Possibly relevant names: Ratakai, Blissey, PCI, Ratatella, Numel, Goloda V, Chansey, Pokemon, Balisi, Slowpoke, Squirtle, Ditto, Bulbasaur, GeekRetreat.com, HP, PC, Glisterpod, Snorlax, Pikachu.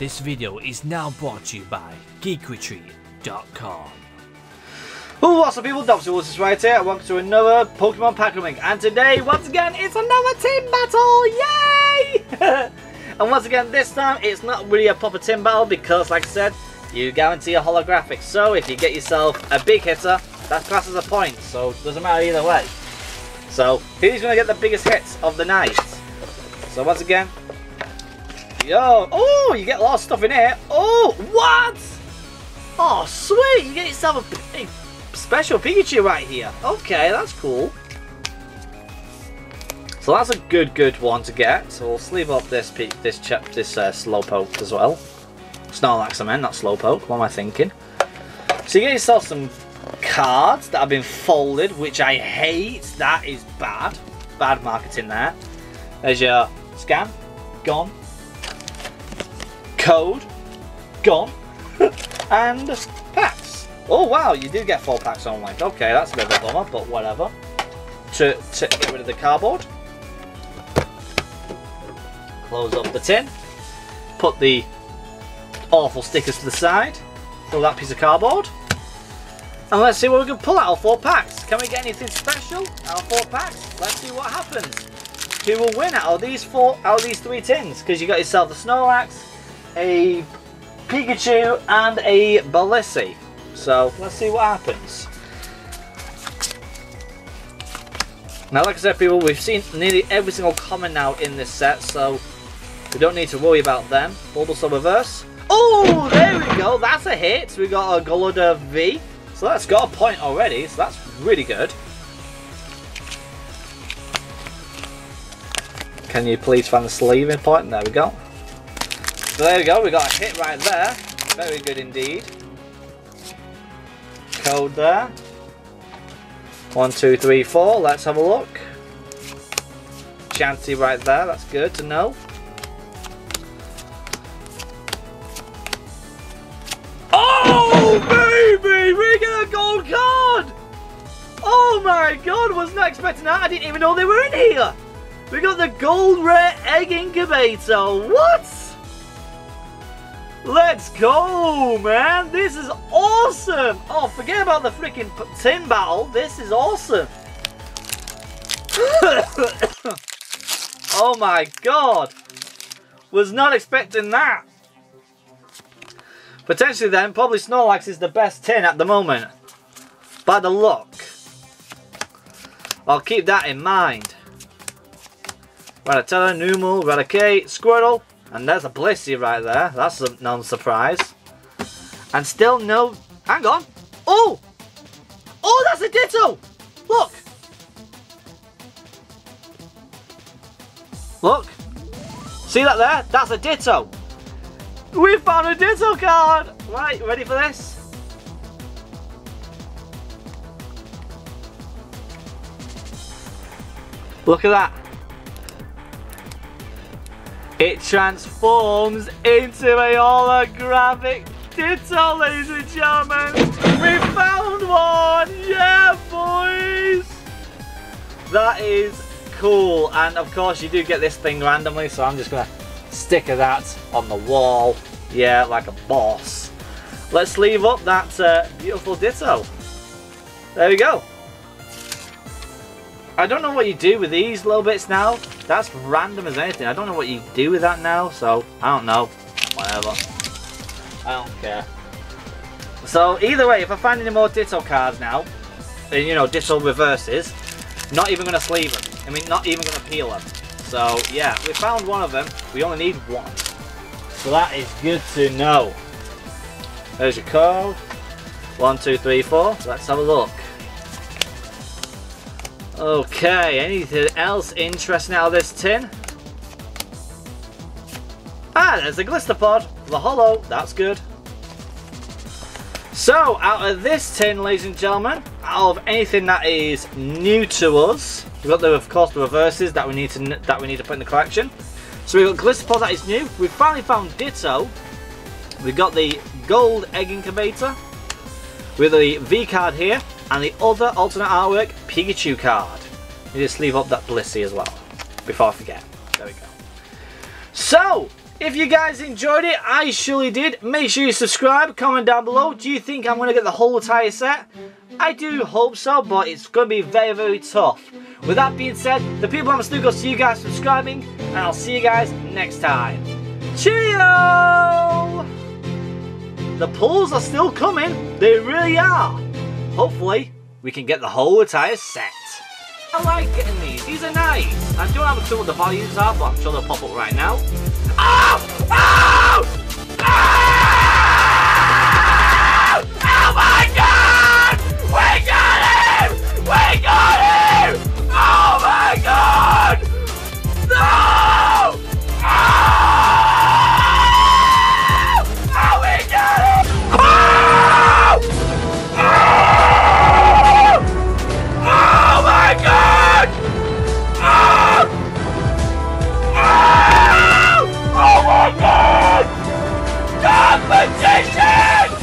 This video is now brought to you by GeekRetreat.com. What's up, people? This is right here, and welcome to another Pokemon pack opening. And today, once again, it's another team battle! Yay! And once again, this time, it's not really a proper team battle because, like I said, you guarantee a holographic. So if you get yourself a big hitter, that class is a point, so it doesn't matter either way. So who's going to get the biggest hits of the night? So once again, yo, oh, you get a lot of stuff in here. Oh, what? Oh, sweet, you get yourself a big special Pikachu right here. Okay, that's cool. So that's a good one to get. So we'll sleeve up this Slowpoke as well. Snorlax, I meant, not Slowpoke. What am I thinking? So you get yourself some cards that have been folded, which I hate. That is bad. Bad marketing there. There's your scan. Gone. Code. Gone. And packs. Oh, wow. You do get 4 packs only. Okay, that's a bit of a bummer, but whatever. To get rid of the cardboard. Close up the tin. Put the awful stickers to the side. Throw that piece of cardboard. And let's see what we can pull out of 4 packs. Can we get anything special out of 4 packs? Let's see what happens. Who will win out of these 3 tins? Because you got yourself a Snorlax, a Pikachu, and a Balisi. So let's see what happens. Now, like I said, people, we've seen nearly every single common now in this set, so we don't need to worry about them. Bulbasaur reverse. Oh, there we go. That's a hit. We got a Goloda V. So that's got a point already, so that's really good. Can you please find the sleeving point? There we go. So there we go, we got a hit right there. Very good indeed. Code there. 1, 2, 3, 4. Let's have a look. Chansey right there, that's good to know. Baby, we get a gold card! Oh my god, was not expecting that. I didn't even know they were in here. We got the gold rare egg incubator. What? Let's go, man. This is awesome. Oh, forget about the freaking tin battle. This is awesome. Oh my god. Was not expecting that. Potentially then, probably Snorlax is the best tin at the moment. By the look. I'll keep that in mind. Ratatella, Numel, Ratakai, Squirtle. And there's a Blissey right there. That's a non-surprise. And still no... Hang on. Oh! Oh, that's a Ditto! Look! Look. See that there? That's a Ditto. We found a Ditto card! Right, ready for this? Look at that. It transforms into a holographic Ditto, ladies and gentlemen. We found one! Yeah, boys! That is cool. And of course, you do get this thing randomly, so I'm just going to sticker that on the wall, yeah, like a boss. Let's leave up that beautiful Ditto. There we go. I don't know what you do with these little bits now. That's random as anything. I don't know what you do with that now, so I don't know. Whatever. I don't care. So either way, if I find any more Ditto cards now, and you know, Ditto reverses, not even going to sleeve them. I mean, not even going to peel them. So, yeah, we found one of them. We only need one. So that is good to know. There's your code. 1, 2, 3, 4. Let's have a look. Okay, anything else interesting out of this tin? Ah, there's the Glisterpod. The holo. That's good. So, out of this tin, ladies and gentlemen, out of anything that is new to us, we've got, of course, the reverses that we need to put in the collection. So we've got Glisterpod, that is new. We've finally found Ditto. We've got the gold egg incubator. We've got the V card here. And the other alternate artwork, Pikachu card. You just sleeve up that Blissey as well. Before I forget. There we go. So, If you guys enjoyed it, I surely did. Make sure you subscribe, comment down below. Do you think I'm going to get the whole entire set? I do hope so, but it's going to be very, very tough. With that being said, the people I'm still going to see you guys subscribing, and I'll see you guys next time. Cheerio! The pulls are still coming. They really are. Hopefully, we can get the whole entire set. I like getting these. These are nice. I don't have a clue what the volumes are, but I'm sure they'll pop up right now. Oh! Oh! Oh! Oh my God! We got him! We got him! Oh my God! No! Oh! Oh, we got him! Oh! Oh! Oh my God! Oh! Oh! Oh my God! Competition!